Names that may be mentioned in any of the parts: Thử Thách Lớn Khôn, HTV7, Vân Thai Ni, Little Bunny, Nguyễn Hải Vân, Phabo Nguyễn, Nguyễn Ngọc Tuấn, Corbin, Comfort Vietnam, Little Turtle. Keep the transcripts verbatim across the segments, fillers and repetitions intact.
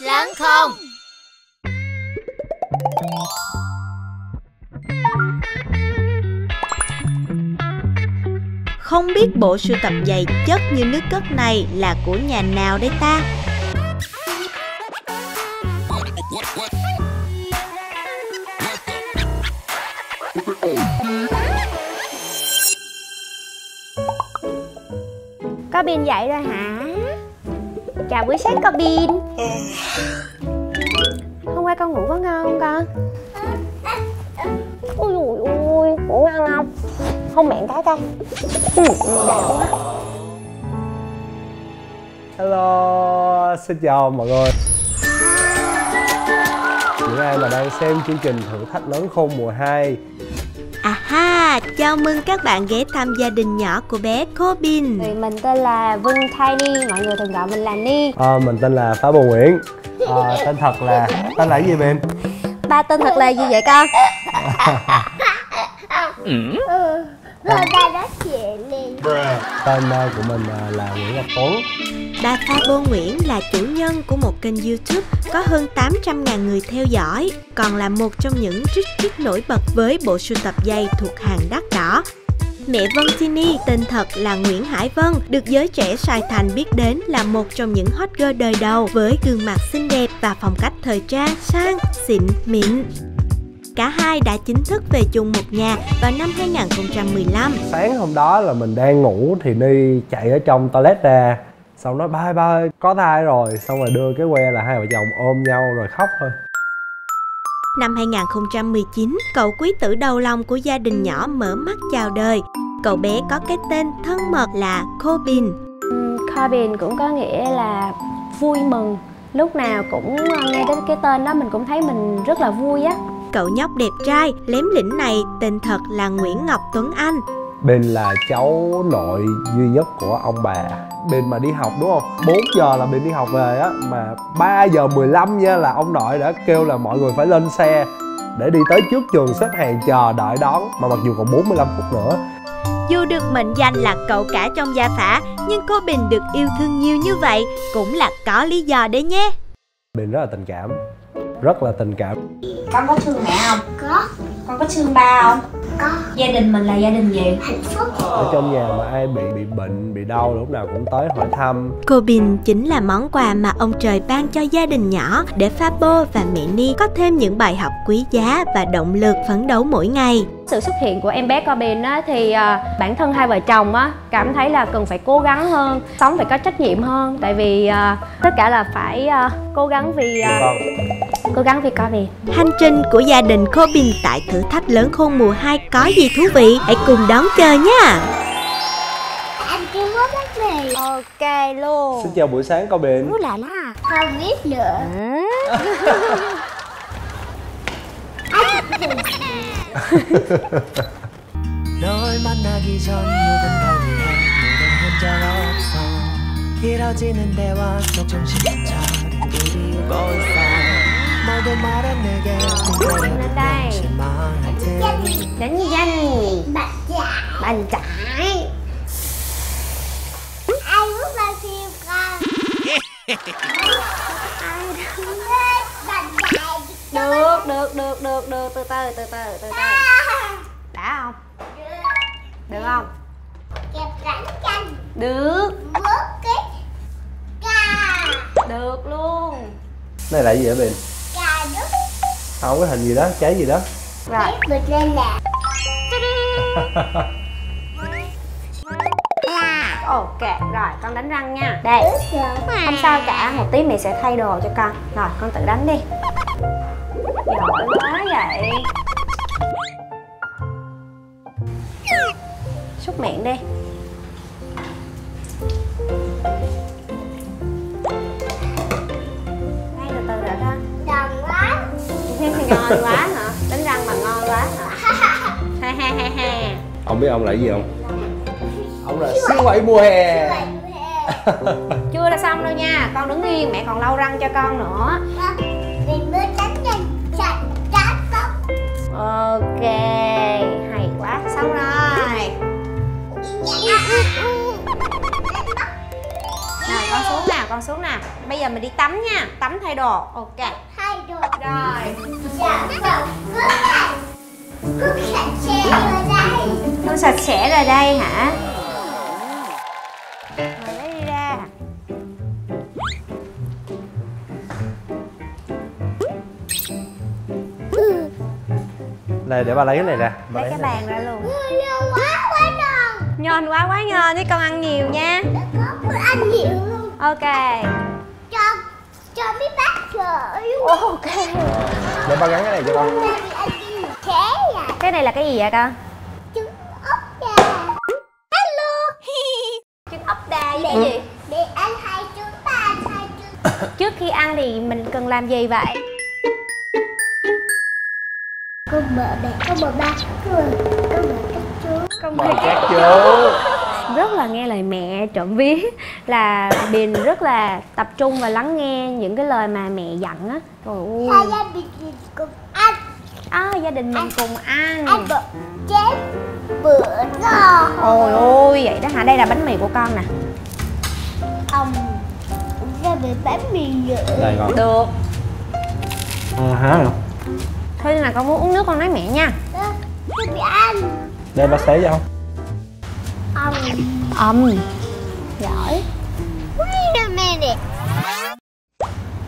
Thách Lớn Khôn. Không biết bộ sưu tập giày chất như nước cất này là của nhà nào đấy ta? Corbin dậy rồi hả? Chào buổi sáng Corbin. Hôm qua con ngủ có ngon không con? Ôi dồi ôi, ngủ ngon không? Không mẹn cái coi. Hello, xin chào mọi người. Chúng em là đang xem chương trình Thử Thách Lớn Khôn mùa hai. À ha, chào mừng các bạn ghé thăm gia đình nhỏ của bé Corbin. Mình tên là Vân Thai Ni, mọi người thường gọi mình là Ni. À, mình tên là Phabo Nguyễn. À, tên thật là... tên là gì em? Ba tên thật là gì vậy con? Ừ. Ba nói chuyện đi. Tên của mình là Nguyễn Ngọc Tuấn. Ba Phabo Nguyễn là chủ nhân của một kênh YouTube có hơn tám trăm ngàn người theo dõi, còn là một trong những rít rít nổi bật với bộ sưu tập giày thuộc hàng đắt đỏ. Mẹ Vân Tini tên thật là Nguyễn Hải Vân, được giới trẻ Sài Thành biết đến là một trong những hot girl đời đầu với gương mặt xinh đẹp và phong cách thời trang sang, xịn, mịn. Cả hai đã chính thức về chung một nhà vào năm hai nghìn không trăm mười lăm. Sáng hôm đó là mình đang ngủ thì Ni chạy ở trong toilet ra, xong nói ba ba ơi có thai rồi, xong rồi đưa cái que là hai vợ chồng ôm nhau rồi khóc thôi. Năm hai nghìn không trăm mười chín, cậu quý tử đầu lòng của gia đình nhỏ mở mắt chào đời. Cậu bé có cái tên thân mật là Corbin. Corbin cũng có nghĩa là vui mừng. Lúc nào cũng nghe đến cái tên đó mình cũng thấy mình rất là vui á. Cậu nhóc đẹp trai, lém lỉnh này tên thật là Nguyễn Ngọc Tuấn Anh. Bên là cháu nội duy nhất của ông bà. Bên mà đi học đúng không? bốn giờ là bên đi học về á. Mà ba giờ mười lăm nha là ông nội đã kêu là mọi người phải lên xe để đi tới trước trường xếp hàng chờ đợi đón. Mà mặc dù còn bốn mươi lăm phút nữa. Dù được mệnh danh là cậu cả trong gia phả, nhưng Corbin được yêu thương nhiều như vậy cũng là có lý do đấy nhé. Corbin rất là tình cảm. Rất là tình cảm. Con có thương mẹ không? Có. Con có thương ba không? Có. Gia đình mình là gia đình gì? Hạnh phúc. Ở trong nhà mà ai bị bị bệnh, bị đau lúc nào cũng tới hỏi thăm. Corbin chính là món quà mà ông trời ban cho gia đình nhỏ để Phabo và mẹ Ni có thêm những bài học quý giá và động lực phấn đấu mỗi ngày. Sự xuất hiện của em bé Corbin á, thì uh, bản thân hai vợ chồng á, cảm thấy là cần phải cố gắng hơn, sống phải có trách nhiệm hơn. Tại vì uh, tất cả là phải uh, cố gắng vì... Uh, cố gắng vì Corbin. Hành trình của gia đình Corbin tại Thử Thách Lớn Khôn mùa hai có gì thú vị? Hãy cùng đón chờ nha. Anh kêu hết bánh mì. Ok luôn. Xin chào buổi sáng Corbin. Thú lạ lắm. Không biết nữa. Lên đây. Đánh danh. Bạn trái. Bạn trái. Ai muốn bao nhiêu con? Được, được, được, được, được. Từ từ, từ từ, từ từ. Đã không? Được không? Kẹp rãnh chanh. Được. Bước cái cà. Được luôn. Này là gì vậy Bình? Không, cái hình gì đó, trái gì đó. Rồi vượt lên là ok, rồi con đánh răng nha. Đây. Không sao cả, một tí mẹ sẽ thay đồ cho con. Rồi, con tự đánh đi. Giỏi quá vậy. Xúc miệng đi. Ngon quá hả? Đánh răng mà ngon quá hả? Ha ha ha ha. Ông biết ông là cái gì không? Ông là siêu quậy mùa hè. Chưa đã xong đâu nha, con đứng yên, mẹ còn lau răng cho con nữa. Mình mới đánh răng sạch đã xong. Ok, hay quá, xong rồi. Nào con xuống nào, con đầu xuống nè. Bây giờ mình đi tắm nha, tắm thay đồ. Ok. Thay đồ. Rồi. Cứ sạch sẽ rồi đây. Cứ sạch sẽ rồi đây hả? Rồi lấy đi ra. Này để bà lấy cái này nè. Bà lấy, lấy cái bàn ra luôn. Nhon quá quá nhon với con ăn nhiều nha. Con ăn nhiều luôn. Ok. Cho cho mấy bác rồi. Ok. Để ba gắn cái này cho con. Cái này là cái gì vậy con? Trứng ốc đà. Hello. Trứng ốc đà để ừ. gì? Để ăn hai trứng ba hai trứng. Trước khi ăn thì mình cần làm gì vậy? Con mở bẹ, con mở ba, con con mở các chú. Con mở các chú. Rất là nghe lời mẹ, trộm vía là Bình rất là tập trung và lắng nghe những cái lời mà mẹ dặn á. Trời ơi. Gia đình cùng ăn. À, gia đình mình cùng ăn. Ăn bữa chép bữa ngon. Ôi ôi vậy đó hả? Đây là bánh mì của con nè. Ông ra bị bánh mì nữa. Được. À, hả rồi. Thôi là con muốn uống nước con nói mẹ nha. Tôi bị ăn. Đây bà xế cho không? Ông Ông Giỏi Wait a minute.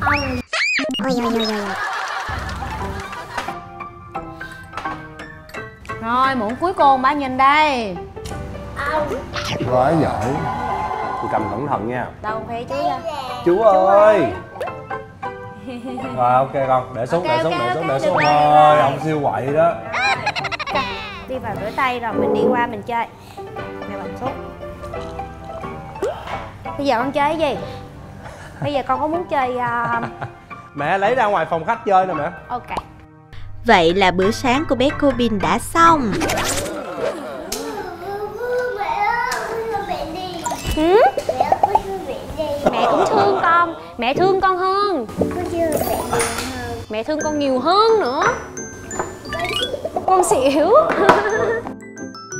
Ông Ôi ôi ôi ôi Rồi muỗng cuối cùng bà nhìn đây. Ông Quá giỏi. Tôi cầm cẩn thận nha. Đâu phải chú ra. Chú ơi, chú ơi. Rồi ok con, để xuống, okay, để xuống, okay, để xuống, okay, để xuống thôi, ông siêu quậy đó. Đi vào rửa tay rồi mình đi qua mình chơi. Nè bằng xúc. Bây giờ con chơi cái gì? Bây giờ con có muốn chơi... Uh... Mẹ lấy ra ngoài phòng khách chơi nè mẹ. Ok. Vậy là bữa sáng của bé Corbin đã xong. Mẹ Mẹ cũng thương con, mẹ thương con hơn. Mẹ thương con nhiều hơn nữa. Con xỉu.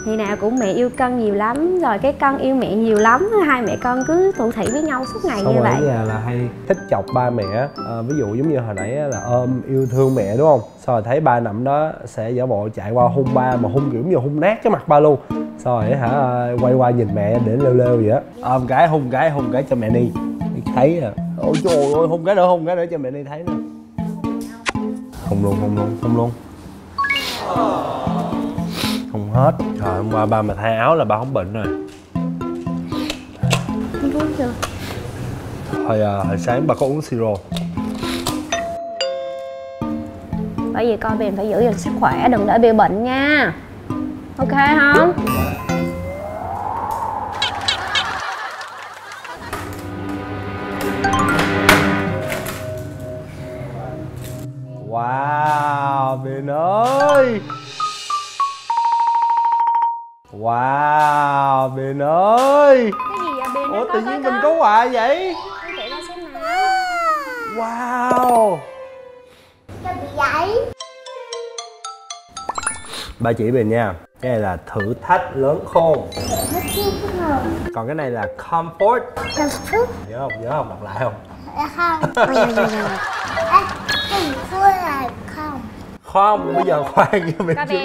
Ngày nào cũng mẹ yêu con nhiều lắm. Rồi cái con yêu mẹ nhiều lắm. Hai mẹ con cứ thủ thỉ với nhau suốt ngày. Xong như vậy nhà là hay thích chọc ba mẹ à. Ví dụ giống như hồi nãy là ôm yêu thương mẹ đúng không? Xong rồi thấy ba nằm đó sẽ giả bộ chạy qua hôn ba. Mà hôn kiểu như hôn nát cái mặt ba luôn. Xong rồi hả quay qua nhìn mẹ để lêu lêu vậy á. Ôm cái hôn cái hôn cái cho mẹ đi. Thấy à. Ôi trời ơi hôn cái nữa hôn cái nữa cho mẹ đi thấy nữa. Không luôn, không luôn, không luôn. Không hết. Trời hôm qua ba mà thay áo là ba không bệnh rồi. Không uống chưa? Hồi, à, hồi sáng ba có uống siro. Bởi vì con mình phải giữ gìn sức khỏe, đừng để bị bệnh nha. Ok không? Wow, Bình ơi. Wow, Bình ơi. Cái gì vậy Bình? Ủa tự nhiên mình có quà vậy? Để ra xem nào. Wow. Cho bị vậy. Ba chỉ Bình nha. Cái này là thử thách lớn khôn. Còn cái này là comfort. Comfort. Nhớ không? Nhớ không? Đọc lại không? Không. Không. Không, bây giờ khoan cho mình chứ.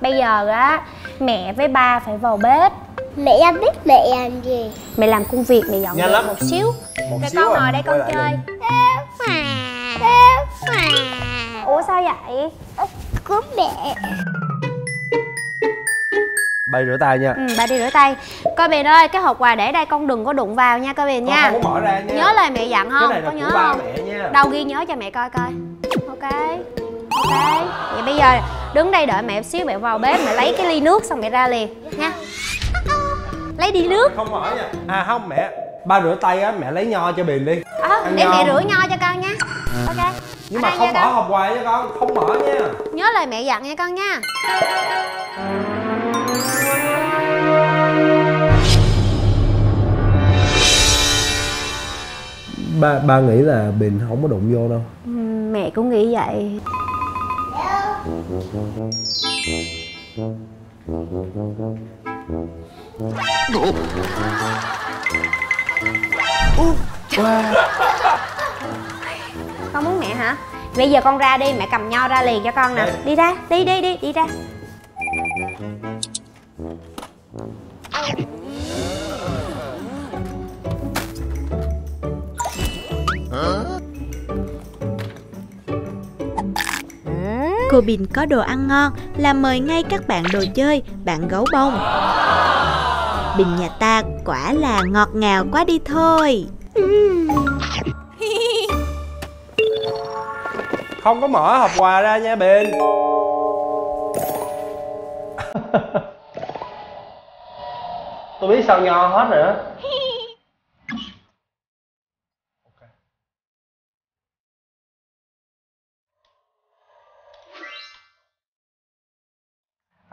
Bây giờ á, mẹ với ba phải vào bếp. Mẹ em biết mẹ làm gì. Mẹ làm công việc, mẹ dọn dẹp một xíu. Một rồi xíu con à, ngồi đây con chơi. Ủa sao vậy? Cứu mẹ. Ba rửa tay nha. Ừ, ba đi rửa tay. Coi Bền ơi, cái hộp quà để đây con đừng có đụng vào nha coi Bền nha. Không có bỏ ra nha. Nhớ lời mẹ dặn không? Có nhớ không? Mẹ nha. Đâu ghi nhớ cho mẹ coi coi. Ok. Ok. Vậy bây giờ đứng đây đợi mẹ xíu, mẹ vào bếp mẹ lấy cái ly nước xong mẹ ra liền nha. Lấy đi nước. Không hỏi nha. À không mẹ. Ba rửa tay á, mẹ lấy nho cho Bền đi. À, để nho. Mẹ rửa nho cho con nha. Ok. Nhưng mà không bỏ hộp quà nha con, không bỏ nha. Nhớ lời mẹ dặn nha con nha. Ba, ba nghĩ là Bình không có đụng vô đâu. Mẹ cũng nghĩ vậy. Wow. Con muốn mẹ hả? Bây giờ con ra đi, mẹ cầm nho ra liền cho con nè. Đi ra, đi đi đi đi ra. Corbin có đồ ăn ngon là mời ngay các bạn đồ chơi, bạn gấu bông. Bình nhà ta quả là ngọt ngào quá đi thôi. Không có mở hộp quà ra nha Bình. Tôi biết sao nho hết rồi đó.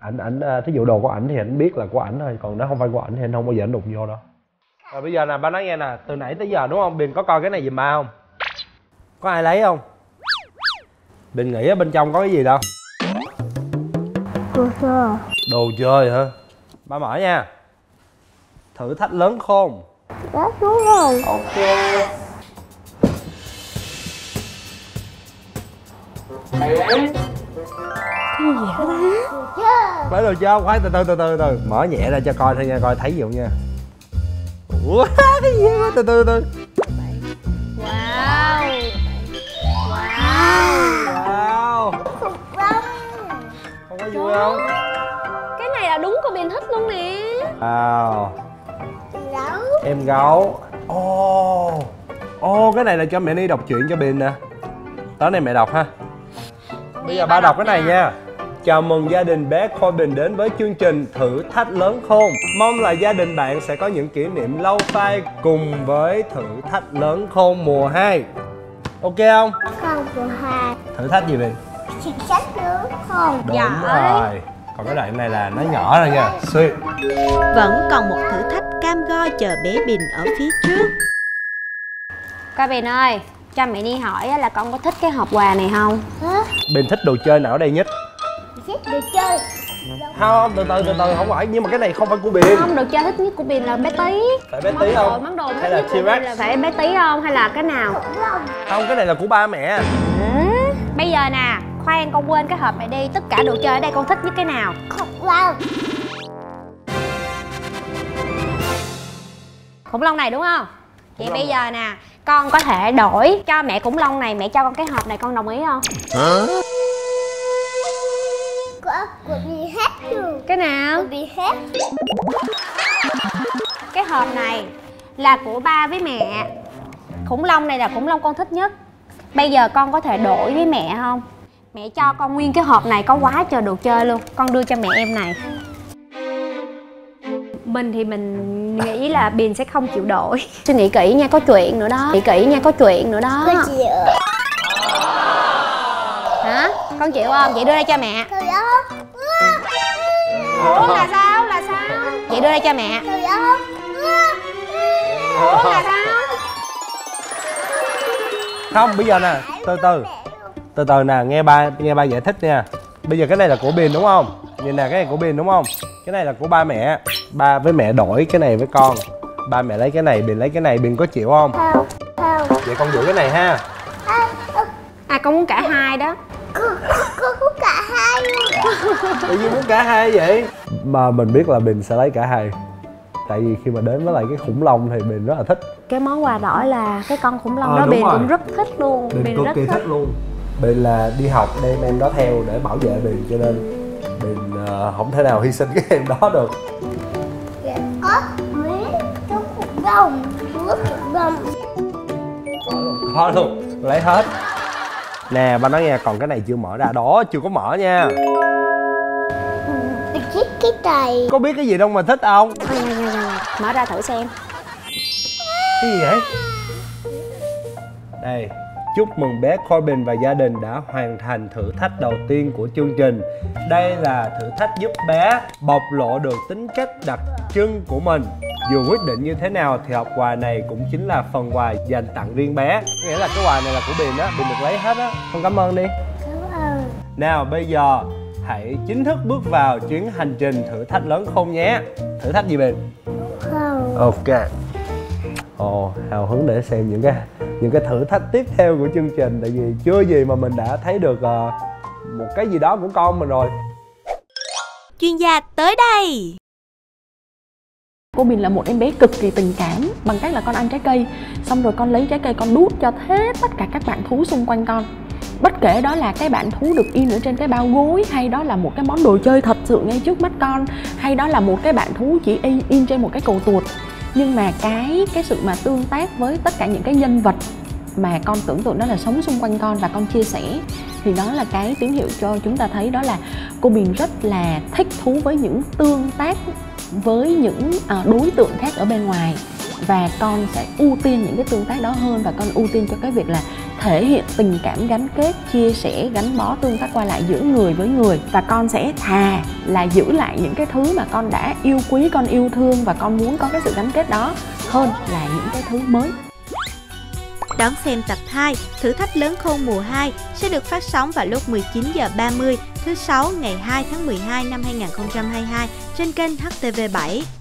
Ảnh, ảnh, thí dụ đồ của ảnh thì ảnh biết là của ảnh thôi. Còn nó không phải của ảnh thì anh không bao giờ ảnh đụng vô đâu. Rồi bây giờ nè, ba nói nghe nè. Từ nãy tới giờ đúng không, Bình có coi cái này giùm ba không? Có ai lấy không? Bình nghĩ ở bên trong có cái gì đâu? Đồ chơi. Đồ chơi hả? Ba mở nha. Thử thách lớn khôn. Đó đúng rồi. Ok. Cái gì hả ba? Phải đồ chơi, khoái từ từ từ từ từ mở nhẹ ra cho coi thôi nha, coi thấy gì không nha. Ủa cái gì đó? Từ từ từ. Wow. Wow. Wow. Không có vui không? Cái này là đúng Corbin thích luôn nè. Wow. Gấu. Em gấu. Ồ. Oh. Ồ oh, cái này là cho mẹ đi đọc truyện cho Bình nè. Tối nay mẹ đọc ha. Bây giờ ba, ba đọc, đọc cái này nha. Chào mừng gia đình bé Corbin đến với chương trình Thử Thách Lớn Khôn. Mong là gia đình bạn sẽ có những kỷ niệm lâu phai cùng với Thử Thách Lớn Khôn mùa hai. Ok không? Không, mùa hai. Thử thách gì vậy? Thử thách lớn khôn. Đúng rồi. Còn cái đoạn này là nó nhỏ rồi nha. Xuyên. Vẫn còn một thử thách cam go chờ bé Bình ở phía trước. Corbin ơi, cho mẹ đi hỏi là con có thích cái hộp quà này không? Hả? Bình thích đồ chơi nào ở đây nhất? Đồ chơi. Không, từ từ từ từ không phải, nhưng mà cái này không phải của Bình. Không, đồ chơi thích nhất của Bình là bé tí. Phải bé tí không? Món đồ hay là T-Rex? Phải bé tí không? Hay là cái nào? Không, cái này là của ba mẹ. Ừ. Bây giờ nè, khoan con quên cái hộp này đi. Tất cả đồ chơi ở đây con thích nhất cái nào? Khủng long. Khủng long này đúng không? Vậy bây giờ nè, con có thể đổi cho mẹ khủng long này, mẹ cho con cái hộp này, con đồng ý không? Hả? Của bị hết luôn. Cái nào? Của bị hết. Cái hộp này là của ba với mẹ. Khủng long này là khủng long con thích nhất. Bây giờ con có thể đổi với mẹ không? Mẹ cho con nguyên cái hộp này, có quá trời đồ chơi luôn. Con đưa cho mẹ em này. Mình thì mình nghĩ là Bình sẽ không chịu đổi. Suy nghĩ kỹ nha, có chuyện nữa đó. Nghĩ kỹ nha, có chuyện nữa đó. Con chịu. Hả? Con chịu không? Vậy đưa đây cho mẹ. Ủa là sao? Là sao? Vậy đưa đây cho mẹ. Ủa là sao? Không, bây giờ nè, từ từ. Từ từ nè, nghe ba nghe ba giải thích nha. Bây giờ cái này là của Bình đúng không? Nhìn nè, cái này của Bình đúng không? Cái này là của ba mẹ. Ba với mẹ đổi cái này với con. Ba mẹ lấy cái này, Bình lấy cái này, Bình có chịu không? Không. Không. Vậy con giữ cái này ha. À con muốn cả hai đó. Con muốn cả hai luôn. Tại vì muốn cả hai vậy? Mà mình biết là Bình sẽ lấy cả hai. Tại vì khi mà đến với lại cái khủng long thì Bình rất là thích. Cái món quà đổi là cái con khủng long à, đó Bình rồi. Cũng rất thích luôn. Bình, Bình cực rất kỳ thích. thích luôn. Bình là đi học đem em đó theo để bảo vệ Bình, cho nên Bình uh, không thể nào hy sinh cái em đó được. Có mấy cái khủng long, khủng long. Có luôn, lấy hết. Nè, ba nói nghe, còn cái này chưa mở ra đó, chưa có mở nha. Mình thích cái này. Có biết cái gì đâu mà thích không? Thôi, thôi, thôi, thôi. Mở ra thử xem. Cái gì vậy? Đây, chúc mừng bé Corbin và gia đình đã hoàn thành thử thách đầu tiên của chương trình. Đây là thử thách giúp bé bộc lộ được tính cách đặc trưng của mình. Dù quyết định như thế nào thì hộp quà này cũng chính là phần quà dành tặng riêng bé. Nghĩa là cái quà này là của Bình á, Bình được lấy hết á. Con cảm ơn đi. Cảm ơn. Nào bây giờ hãy chính thức bước vào chuyến hành trình thử thách lớn khôn nhé. Thử thách gì Bình? Không. Ok. ồ, hào hứng để xem những cái những cái thử thách tiếp theo của chương trình. Tại vì chưa gì mà mình đã thấy được uh, một cái gì đó của con mình rồi. Chuyên gia tới đây. Cô Bình là một em bé cực kỳ tình cảm, bằng cách là con ăn trái cây, xong rồi con lấy trái cây con đút cho hết tất cả các bạn thú xung quanh con. Bất kể đó là cái bạn thú được in ở trên cái bao gối, hay đó là một cái món đồ chơi thật sự ngay trước mắt con, hay đó là một cái bạn thú chỉ in trên một cái cầu tuột. Nhưng mà cái cái sự mà tương tác với tất cả những cái nhân vật mà con tưởng tượng đó là sống xung quanh con và con chia sẻ, thì đó là cái tín hiệu cho chúng ta thấy đó là cô Bình rất là thích thú với những tương tác với những đối tượng khác ở bên ngoài, và con sẽ ưu tiên những cái tương tác đó hơn, và con ưu tiên cho cái việc là thể hiện tình cảm, gắn kết, chia sẻ, gắn bó, tương tác qua lại giữa người với người. Và con sẽ thà là giữ lại những cái thứ mà con đã yêu quý, con yêu thương và con muốn có cái sự gắn kết đó, hơn là những cái thứ mới. Đón xem tập hai Thử Thách Lớn Khôn mùa hai sẽ được phát sóng vào lúc mười chín giờ ba mươi thứ sáu ngày hai tháng mười hai năm hai nghìn không trăm hai mươi hai trên kênh H T V bảy.